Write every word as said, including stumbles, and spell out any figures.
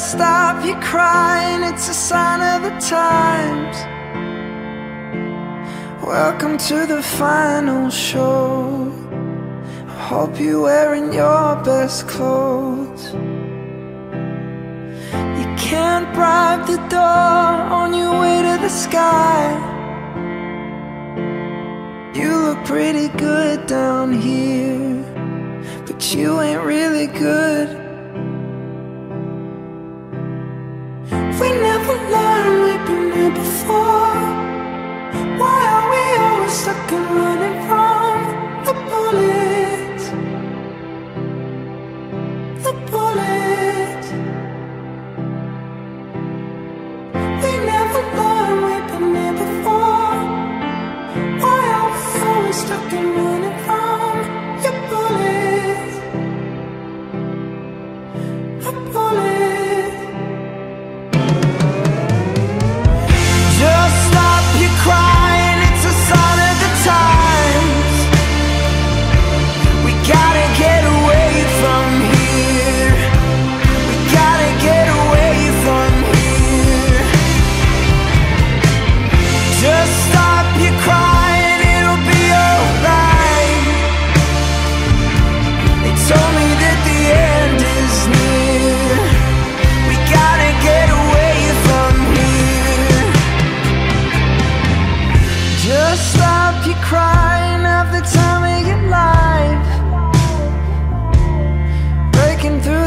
stop you crying, it's a sign of the times. Welcome to the final show. I hope you're wearing your best clothes. You can't bribe the door on your way to the sky. You look pretty good down here, but you ain't really good. We never learned, we've been here before. Why are we always stuck and running from the bullets? The bullets. We never learned, we've been here before. Why are we always stuck and running from your bullets? The bullets. Just stop your crying, it's a sign of the times. We gotta get away from here. We gotta get away from here. Just stop your crying, it'll be alright. They told me that the end is near. We gotta get away from here. Just stop your crying, have the time of your life. Breaking through